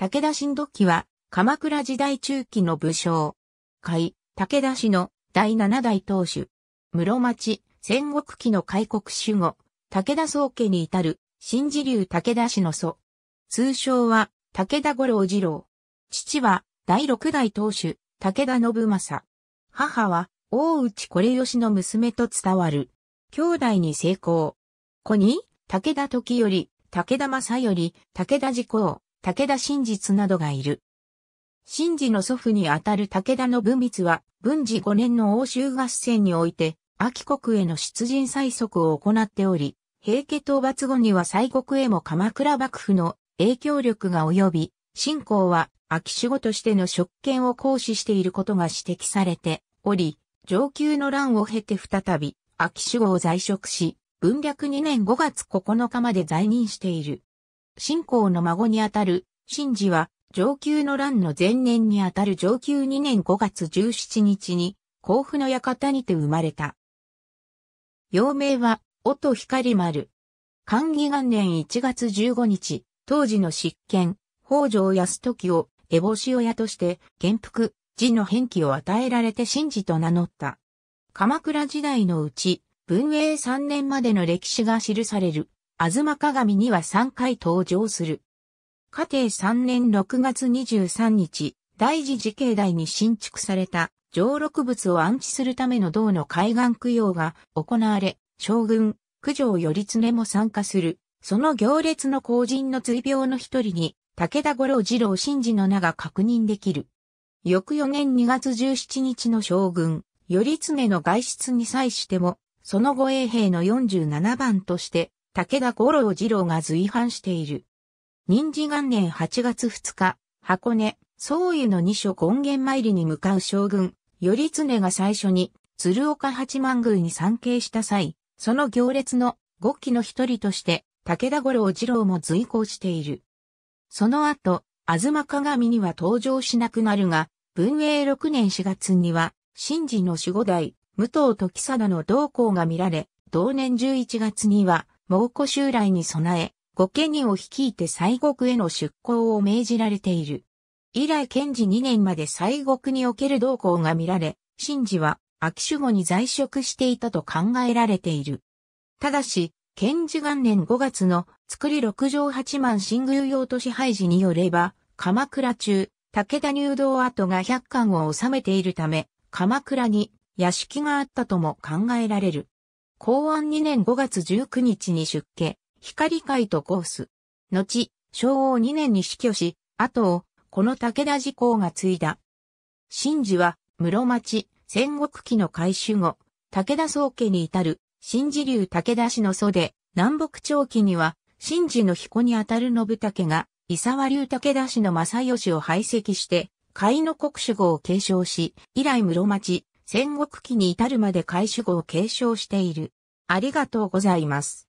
武田信度記は、鎌倉時代中期の武将。甲斐、武田氏の第7代当主。室町、戦国期の開国守護。武田宗家に至る、新時流武田氏の祖。通称は、武田五郎次郎。父は、第6代当主、武田信正。母は、大内惟義の娘と伝わる。兄弟に成功。子に、武田時頼、武田正頼、武田持光、武田信実などがいる。信次の祖父にあたる武田信光は、文治5年の奥州合戦において、安芸国への出陣催促を行っており、平家討伐後には西国へも鎌倉幕府の影響力が及び、信仰は安芸守護としての職権を行使していることが指摘されており、承久の乱を経て再び安芸守護を在職し、文暦2年5月9日まで在任している。信仰の孫にあたる信次は、承久の乱の前年にあたる承久2年5月17日に、甲府の館にて生まれた。幼名は、音光丸。寛亀元年1月15日、当時の執権、北条泰時を、烏帽子親として、元服、字の変記を与えられて信次と名乗った。鎌倉時代のうち、文永3年までの歴史が記される、吾妻鏡には3回登場する。嘉定3年6月23日、大寺寺境内に新築された、上六仏を安置するための銅の開眼供養が行われ、将軍、九条頼経も参加する。その行列の後陣の追兵の一人に、武田五郎次郎信次の名が確認できる。翌4年2月17日の将軍、頼経の外出に際しても、その護衛兵の47番として、武田五郎次郎が随伴している。仁治元年8月2日、箱根、宗湯の二所権現参りに向かう将軍、頼経が最初に、鶴岡八幡宮に参詣した際、その行列の五騎の一人として、武田五郎次郎も随行している。その後、吾妻鏡には登場しなくなるが、文永6年4月には、信次の守護代、武藤時貞の同行が見られ、同年11月には、蒙古襲来に備え、御家人を率いて西国への出向を命じられている。以来建治2年まで西国における同行が見られ、信次は安芸守護に在職していたと考えられている。ただし、建治元年5月の造六条八幡新宮用都市配置によれば、鎌倉中、武田入道跡が100巻を収めているため、鎌倉に屋敷があったとも考えられる。弘安2年5月19日に出家、光会と合祀。後、昭和2年に死去し、後を、この武田持光が継いだ。信次は、室町、戦国期の甲斐守護、武田宗家に至る、新時流武田氏の祖で、南北朝期には、信次の彦にあたる信武が、伊沢流武田氏の正義を排斥して、甲斐の国守護を継承し、以来室町、戦国期に至るまで甲斐守護を継承している。ありがとうございます。